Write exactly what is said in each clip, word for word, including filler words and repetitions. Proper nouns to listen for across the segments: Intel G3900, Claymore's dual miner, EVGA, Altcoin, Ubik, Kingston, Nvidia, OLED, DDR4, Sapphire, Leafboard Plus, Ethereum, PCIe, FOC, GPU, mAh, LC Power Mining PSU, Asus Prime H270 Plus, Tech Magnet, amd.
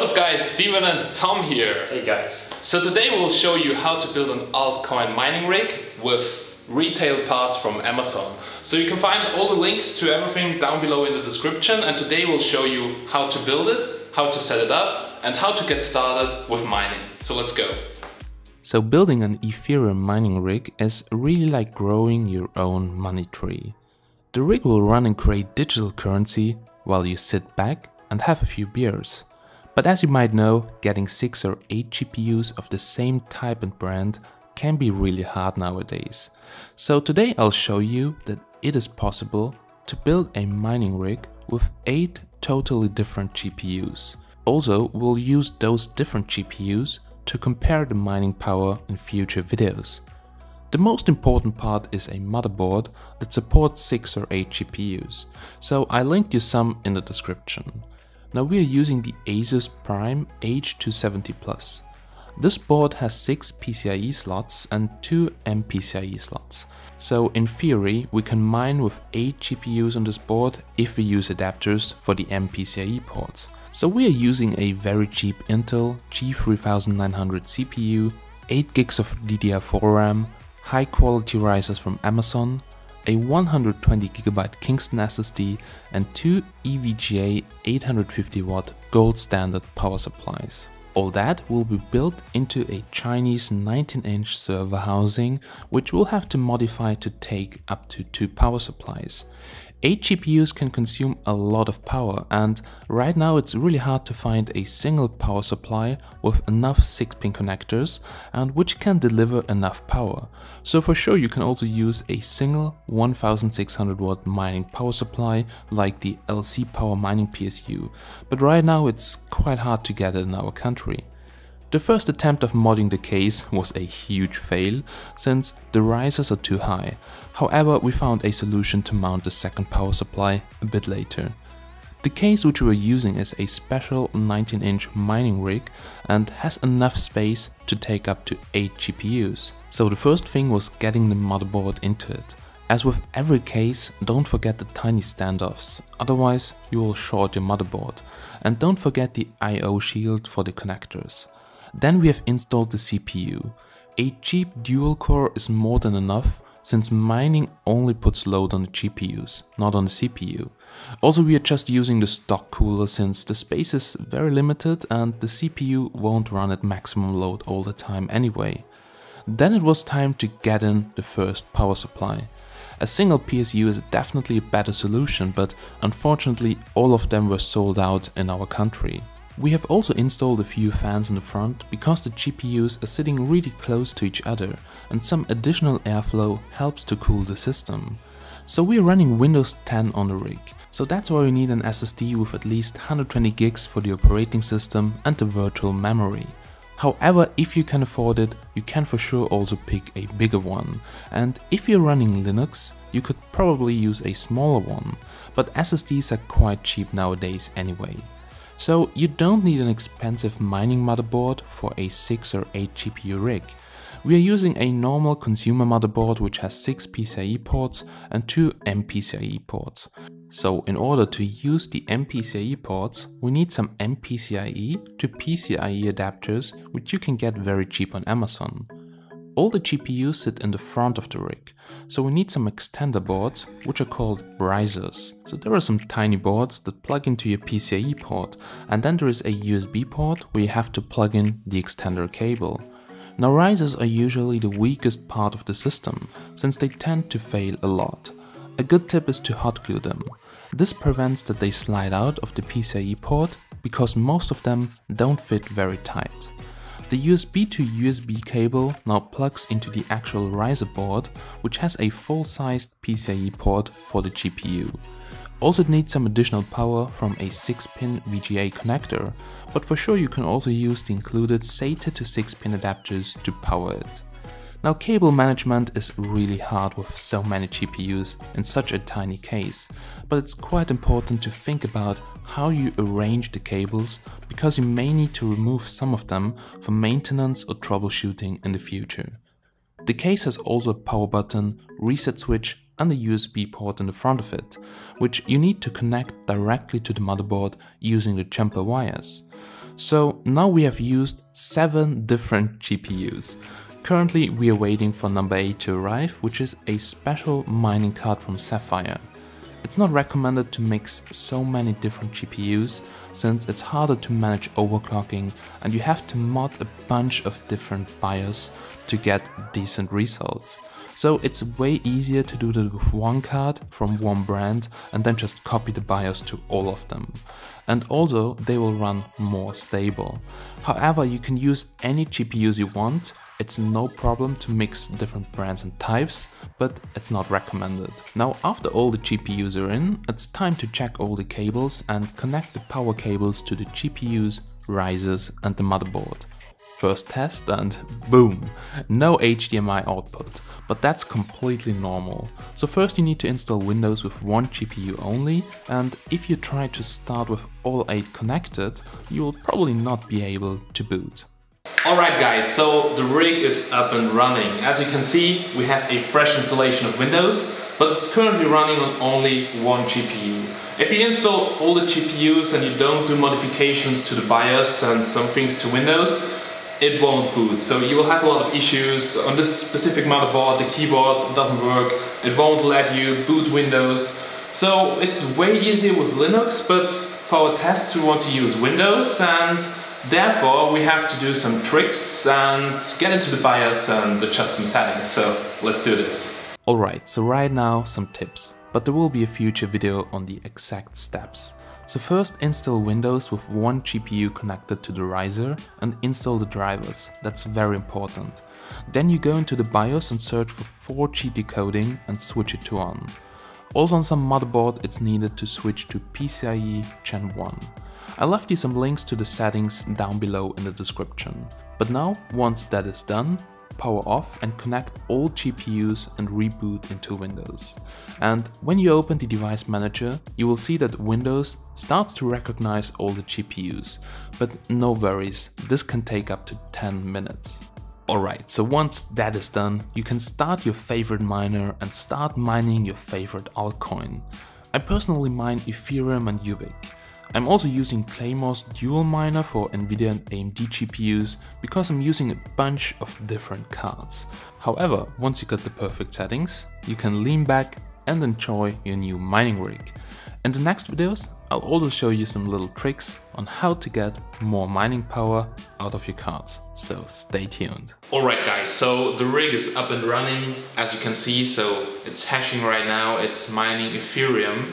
What's up guys, Steven and Tom here. Hey guys. So today we'll show you how to build an altcoin mining rig with retail parts from Amazon. So you can find all the links to everything down below in the description, and today we'll show you how to build it, how to set it up and how to get started with mining. So let's go. So building an Ethereum mining rig is really like growing your own money tree. The rig will run and create digital currency while you sit back and have a few beers. But as you might know, getting six or eight G P Us of the same type and brand can be really hard nowadays. So today I'll show you that it is possible to build a mining rig with eight totally different G P Us. Also, we'll use those different G P Us to compare the mining power in future videos. The most important part is a motherboard that supports six or eight G P Us, so I linked you some in the description. Now we are using the Asus Prime H two seventy plus. This board has six PCIe slots and two M PCIe slots. So in theory we can mine with eight G P Us on this board if we use adapters for the M PCIe ports. So we are using a very cheap Intel G three thousand nine hundred C P U, eight gigs of D D R four RAM, high quality risers from Amazon, a one hundred twenty gigabyte Kingston S S D and two E V G A eight hundred fifty watt gold standard power supplies. All that will be built into a Chinese nineteen inch server housing, which we'll have to modify to take up to two power supplies. eight G P Us can consume a lot of power, and right now it's really hard to find a single power supply with enough six pin connectors and which can deliver enough power. So for sure you can also use a single one thousand six hundred watt mining power supply like the L C Power Mining P S U, but right now it's quite hard to get it in our country. The first attempt of modding the case was a huge fail, since the risers are too high. However, we found a solution to mount the second power supply a bit later. The case which we are using is a special nineteen inch mining rig and has enough space to take up to eight G P Us. So the first thing was getting the motherboard into it. As with every case, don't forget the tiny standoffs, otherwise you will short your motherboard. And don't forget the I O shield for the connectors. Then we have installed the C P U. A cheap dual core is more than enough, since mining only puts load on the G P Us, not on the C P U. Also, we are just using the stock cooler since the space is very limited and the C P U won't run at maximum load all the time anyway. Then it was time to get in the first power supply. A single P S U is definitely a better solution, but unfortunately all of them were sold out in our country. We have also installed a few fans in the front because the G P Us are sitting really close to each other and some additional airflow helps to cool the system. So we are running Windows ten on the rig, so that's why we need an S S D with at least one hundred twenty gigs for the operating system and the virtual memory. However, if you can afford it, you can for sure also pick a bigger one, and if you're running Linux, you could probably use a smaller one, but S S Ds are quite cheap nowadays anyway. So you don't need an expensive mining motherboard for a six or eight G P U rig. We are using a normal consumer motherboard which has six PCIe ports and two M PCIe ports. So in order to use the M PCIe ports, we need some M PCIe to PCIe adapters which you can get very cheap on Amazon. All the G P Us sit in the front of the rig, so we need some extender boards, which are called risers. So there are some tiny boards that plug into your PCIe port, and then there is a U S B port where you have to plug in the extender cable. Now risers are usually the weakest part of the system, since they tend to fail a lot. A good tip is to hot glue them. This prevents that they slide out of the PCIe port, because most of them don't fit very tight. The U S B to U S B cable now plugs into the actual riser board, which has a full-sized PCIe port for the G P U. Also it needs some additional power from a six pin V G A connector, but for sure you can also use the included SATA to six pin adapters to power it. Now cable management is really hard with so many G P Us in such a tiny case, but it's quite important to think about how you arrange the cables, because you may need to remove some of them for maintenance or troubleshooting in the future. The case has also a power button, reset switch and a U S B port in the front of it, which you need to connect directly to the motherboard using the jumper wires. So now we have used seven different G P Us. Currently we are waiting for number eight to arrive, which is a special mining card from Sapphire. It's not recommended to mix so many different G P Us, since it's harder to manage overclocking and you have to mod a bunch of different BIOS to get decent results. So it's way easier to do that with one card from one brand and then just copy the BIOS to all of them. And also they will run more stable. However, you can use any G P Us you want. It's no problem to mix different brands and types, but it's not recommended. Now, after all the G P Us are in, it's time to check all the cables and connect the power cables to the G P Us, risers and the motherboard. First test and boom, no H D M I output, but that's completely normal. So first you need to install Windows with one G P U only, and if you try to start with all eight connected, you will probably not be able to boot. Alright guys, so the rig is up and running. As you can see, we have a fresh installation of Windows, but it's currently running on only one G P U. If you install all the G P Us and you don't do modifications to the BIOS and some things to Windows, it won't boot, so you will have a lot of issues. On this specific motherboard, the keyboard doesn't work, it won't let you boot Windows. So it's way easier with Linux, but for our tests we want to use Windows, and therefore we have to do some tricks and get into the BIOS and adjust some settings. So let's do this. Alright, so right now some tips, but there will be a future video on the exact steps. So first install Windows with one G P U connected to the riser and install the drivers, that's very important. Then you go into the BIOS and search for four G decoding and switch it to on. Also on some motherboard it's needed to switch to PCIe Gen one. I left you some links to the settings down below in the description. But now, once that is done, power off and connect all G P Us and reboot into Windows. And when you open the device manager, you will see that Windows starts to recognize all the G P Us. But no worries, this can take up to ten minutes. Alright, so once that is done, you can start your favorite miner and start mining your favorite altcoin. I personally mine Ethereum and Ubik. I'm also using Claymore's dual miner for Nvidia and A M D G P Us because I'm using a bunch of different cards. However, once you got the perfect settings, you can lean back and enjoy your new mining rig. In the next videos, I'll also show you some little tricks on how to get more mining power out of your cards, so stay tuned. Alright guys, so the rig is up and running, as you can see, so it's hashing right now, it's mining Ethereum.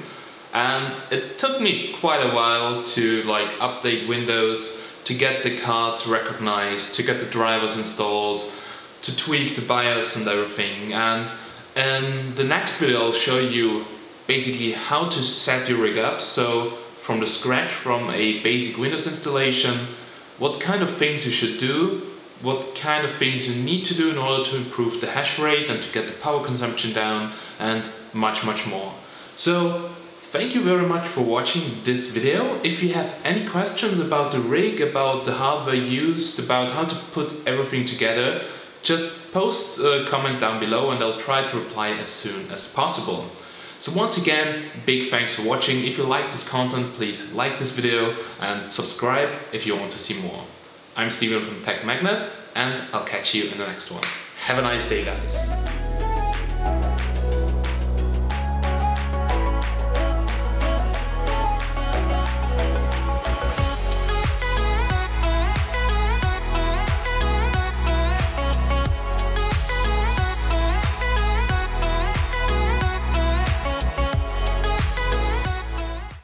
And it took me quite a while to like update Windows, to get the cards recognized, to get the drivers installed, to tweak the BIOS and everything. And in the next video I'll show you basically how to set your rig up, so from the scratch, from a basic Windows installation, what kind of things you should do, what kind of things you need to do in order to improve the hash rate and to get the power consumption down, and much much more. So thank you very much for watching this video. If you have any questions about the rig, about the hardware used, about how to put everything together, just post a comment down below and I'll try to reply as soon as possible. So once again, big thanks for watching. If you like this content, please like this video and subscribe if you want to see more. I'm Steven from Tech Magnet and I'll catch you in the next one. Have a nice day, guys.